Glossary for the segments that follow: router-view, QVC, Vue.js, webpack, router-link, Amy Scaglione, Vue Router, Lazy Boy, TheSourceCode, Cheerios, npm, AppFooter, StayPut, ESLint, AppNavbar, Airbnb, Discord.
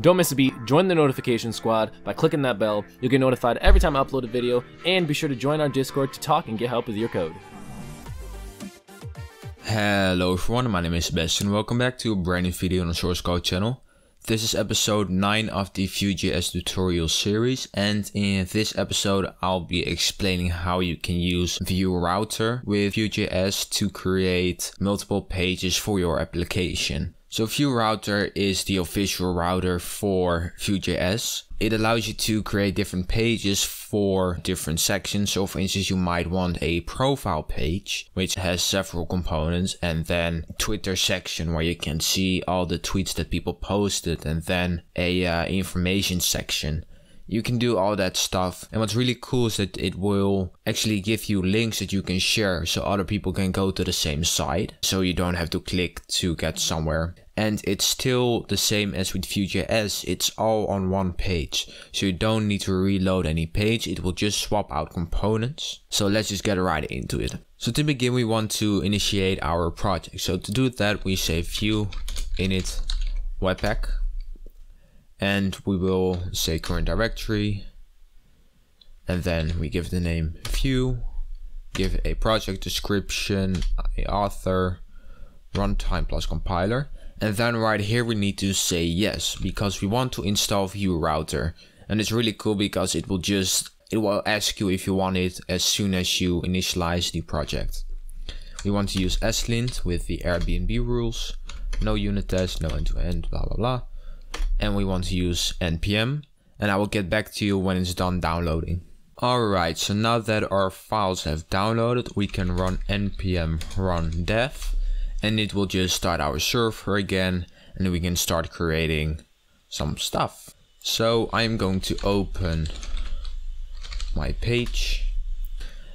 Don't miss a beat, join the notification squad by clicking that bell. You'll get notified every time I upload a video, and be sure to join our Discord to talk and get help with your code. Hello everyone, my name is Sebastian. Welcome back to a brand new video on the Source Code channel. This is episode 9 of the Vue.js tutorial series, and in this episode I'll be explaining how you can use Vue Router with Vue.js to create multiple pages for your application. So Vue Router is the official router for Vue.js. It allows you to create different pages for different sections. So for instance, you might want a profile page, which has several components, and then Twitter section where you can see all the tweets that people posted, and then a information section. You can do all that stuff, and what's really cool is that it will actually give you links that you can share so other people can go to the same site, so you don't have to click to get somewhere. And it's still the same as with Vue.js, it's all on one page, so you don't need to reload any page, it will just swap out components. So let's just get right into it. So to begin, we want to initiate our project. So to do that, we say view init webpack, and we will say current directory, and then we give the name view, give a project description, a author, runtime plus compiler, and then right here we need to say yes, because we want to install Vue Router. And it's really cool because it will ask you if you want it as soon as you initialize the project. We want to use ESLint with the Airbnb rules, no unit test, no end-to-end, blah blah blah. And we want to use npm, and I will get back to you when it's done downloading. Alright, so now that our files have downloaded, we can run npm run dev, and it will just start our server again, and we can start creating some stuff. So I'm going to open my page,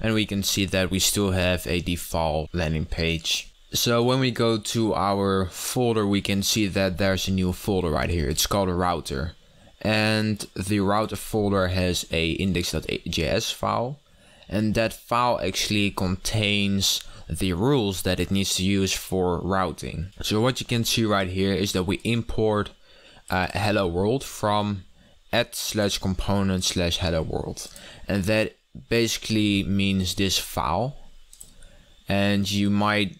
and we can see that we still have a default landing page. So when we go to our folder, we can see that there's a new folder right here. It's called a router, and the router folder has a index.js file, and that file actually contains the rules that it needs to use for routing. So what you can see right here is that we import hello world from @/component/hello world, and that basically means this file. And you might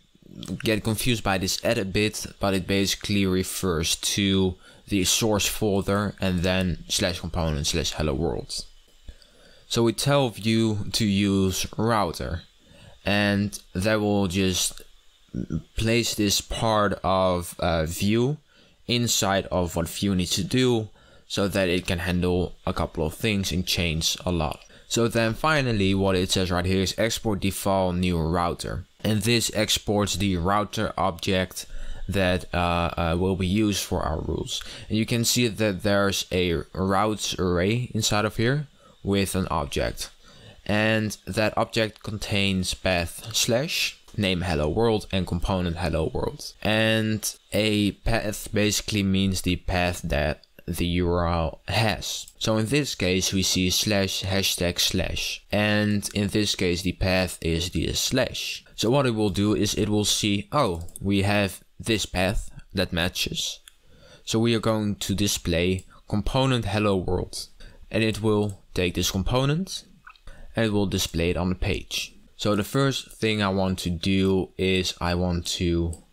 get confused by this edit bit, but it basically refers to the source folder and then /component/hello world. So we tell Vue to use router, and that will just place this part of Vue inside of what Vue needs to do, so that it can handle a couple of things and change a lot. So then finally what it says right here is export default new router, and this exports the router object that will be used for our rules. And you can see that there's a routes array inside of here with an object, and that object contains path / name hello world and component hello world. And a path basically means the path that the URL has. So in this case we see /#/, and in this case the path is the /. So what it will do is it will see, oh, we have this path that matches, so we are going to display component hello world, and it will take this component and it will display it on the page. So the first thing I want to do is I want to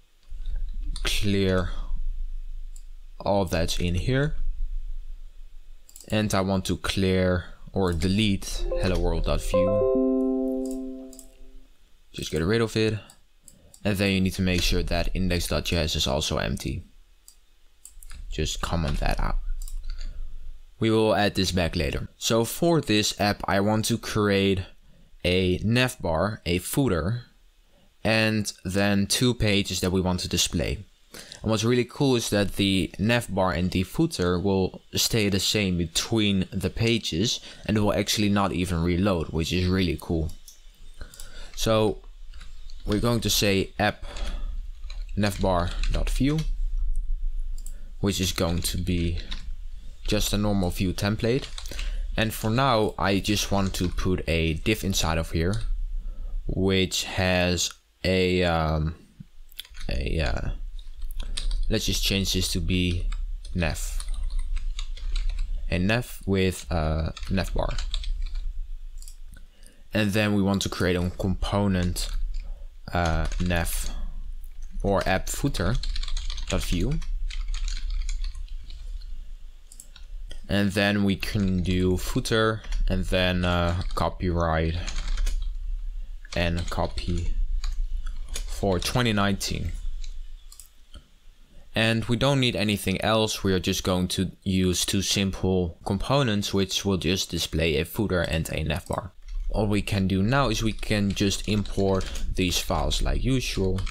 clear all that's in here, and I want to clear or delete hello world.view. Just get rid of it, and then you need to make sure that index.js is also empty. Just comment that out. We will add this back later. So for this app I want to create a navbar, a footer, and then two pages that we want to display. And what's really cool is that the navbar and the footer will stay the same between the pages, and it will actually not even reload, which is really cool. So we're going to say app navbar.view, which is going to be just a normal view template, And for now, I just want to put a div inside of here, which has a let's just change this to be nav, and nav with navbar. And then we want to create a component nav or AppFooter.view. And then we can do footer and then copyright and copy for 2019. And we don't need anything else. We are just going to use two simple components which will just display a footer and a navbar. All we can do now is we can just import these files like usual.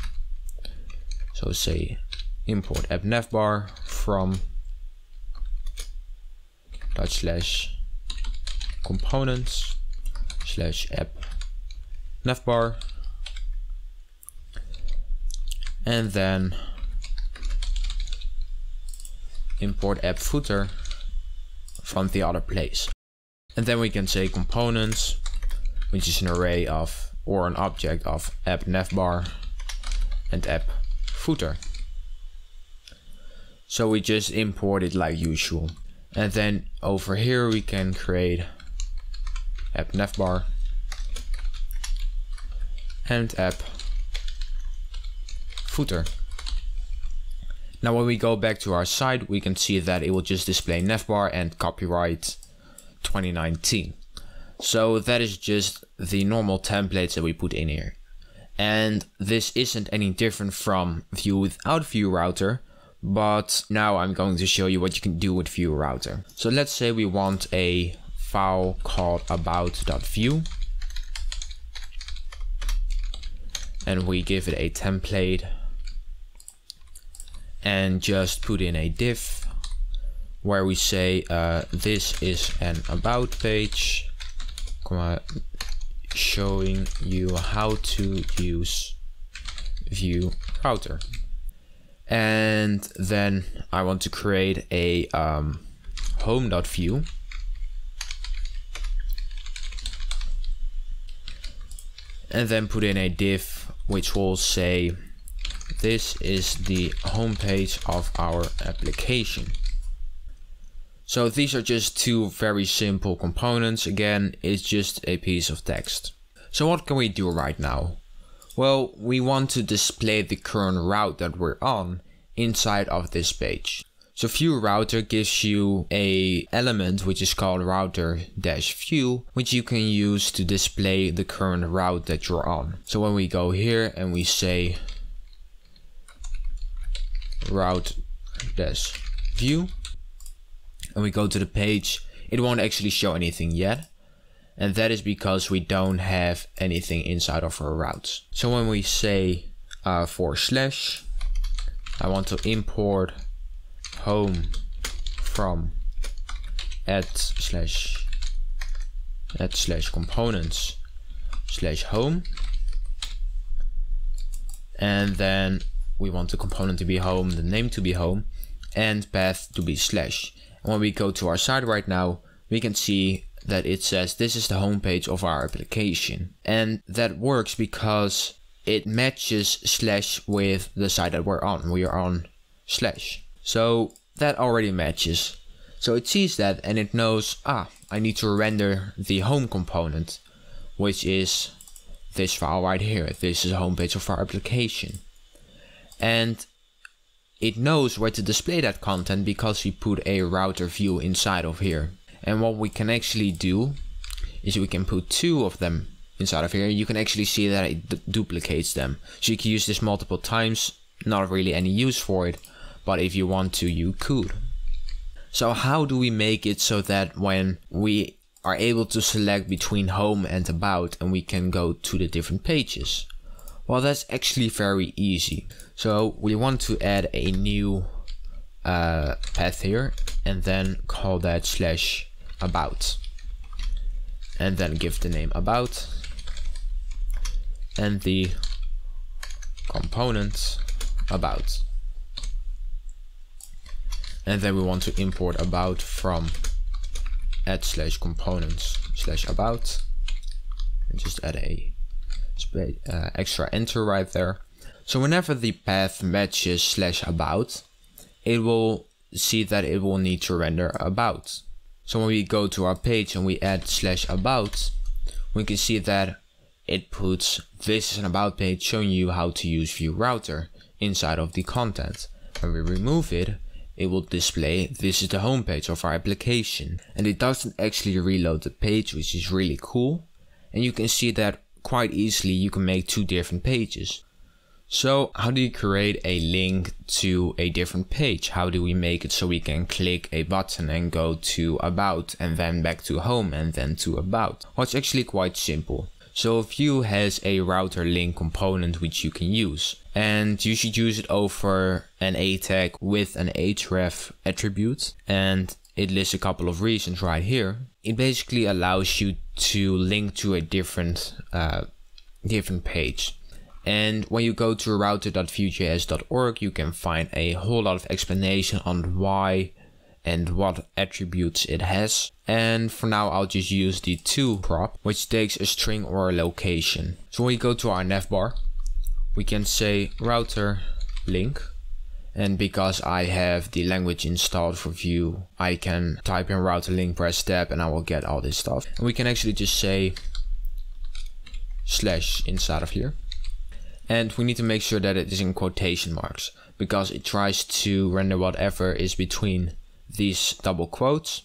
So say import appNavbar from /components/appNavbar, and then import AppFooter from the other place. And then we can say components, which is an array of or an object of appNavbar and AppFooter. So we just import it like usual. And then over here we can create appNavbar and AppFooter. Now when we go back to our site, we can see that it will just display navbar and copyright 2019. So that is just the normal templates that we put in here. And this isn't any different from Vue without Vue Router. But now I'm going to show you what you can do with Vue Router. So let's say we want a file called about.vue, and we give it a template and just put in a div where we say this is an about page, showing you how to use Vue Router. And then I want to create a home.view, and then put in a div which will say this is the home page of our application. So these are just two very simple components. Again, it's just a piece of text. So what can we do right now? Well, we want to display the current route that we're on inside of this page. So Vue Router gives you a element which is called router-view, which you can use to display the current route that you're on. So when we go here and we say route-view and we go to the page, it won't actually show anything yet. And that is because we don't have anything inside of our routes. So when we say / I want to import home from @/components/home, and then we want the component to be home, the name to be home, and path to be /. And when we go to our site right now, we can see that it says this is the home page of our application. And that works because it matches / with the site that we're on. We are on /. So that already matches. So it sees that and it knows, ah, I need to render the home component, which is this file right here. This is the home page of our application. And it knows where to display that content because we put a router view inside of here. And what we can actually do is we can put two of them inside of here. You can actually see that it duplicates them. So you can use this multiple times, not really any use for it, but if you want to, you could. So how do we make it so that when we are able to select between home and about and we can go to the different pages? Well, that's actually very easy. So we want to add a new path here and then call that /about. And then give the name about and the component about. And then we want to import about from add/components/about and just add a extra enter right there. So whenever the path matches /about, it will see that it will need to render about. So when we go to our page and we add /about, we can see that it puts this is an about page showing you how to use Vue Router inside of the content. When we remove it, it will display this is the home page of our application, and it doesn't actually reload the page, which is really cool. And you can see that quite easily you can make two different pages. So how do you create a link to a different page? How do we make it so we can click a button and go to about and then back to home and then to about? Well, it's actually quite simple. So Vue has a router-link component which you can use, and you should use it over an A tag with an href attribute, and it lists a couple of reasons right here. It basically allows you to link to a different page. And when you go to router.vue.js.org, you can find a whole lot of explanation on why and what attributes it has. And for now, I'll just use the to prop, which takes a string or a location. So when we go to our navbar, we can say router link. And because I have the language installed for Vue, I can type in router link, press tab, and I will get all this stuff. And we can actually just say / inside of here. And we need to make sure that it is in quotation marks, because it tries to render whatever is between these double quotes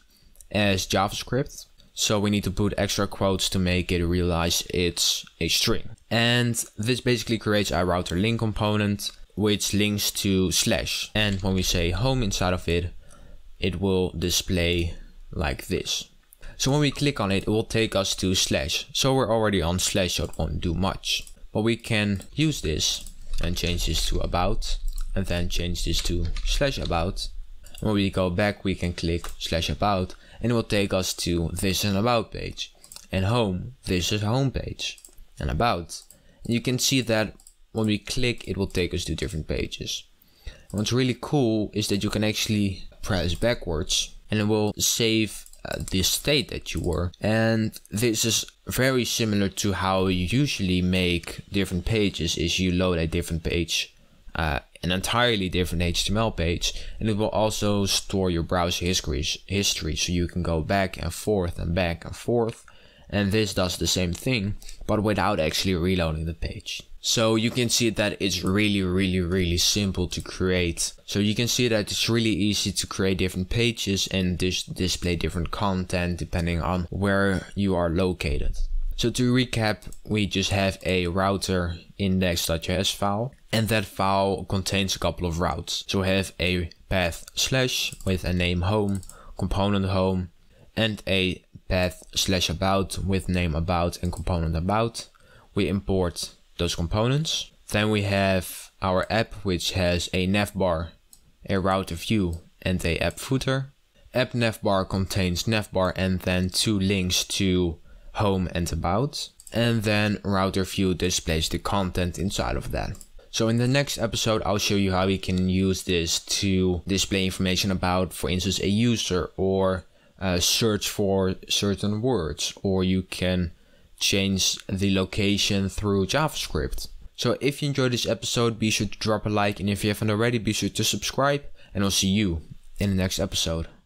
as JavaScript. So we need to put extra quotes to make it realize it's a string. And this basically creates our router link component, which links to /. And when we say home inside of it, it will display like this. So when we click on it, it will take us to /. So we're already on /, so it won't do much. But we can use this and change this to about, and then change this to /about. And when we go back, we can click /about, and it will take us to this is an about page, and home, this is home page, and about. And you can see that when we click, it will take us to different pages. And what's really cool is that you can actually press backwards, and it will save the state that you were. And this is very similar to how you usually make different pages, is you load a different page, an entirely different HTML page, and it will also store your browser history, so you can go back and forth and back and forth. And this does the same thing, but without actually reloading the page. So you can see that it's really simple to create. So you can see that it's really easy to create different pages and display different content depending on where you are located. So to recap, we just have a router index.js file, and that file contains a couple of routes. So we have a path / with a name home, component home, and a path /about with name about and component about. We import those components. Then we have our app, which has a navbar, a router view, and a app footer. App navbar contains navbar and then two links to home and about. And then router view displays the content inside of that. So in the next episode, I'll show you how we can use this to display information about, for instance, a user, or search for certain words, or you can change the location through JavaScript. So if you enjoyed this episode, be sure to drop a like, and if you haven't already, be sure to subscribe, and I'll see you in the next episode.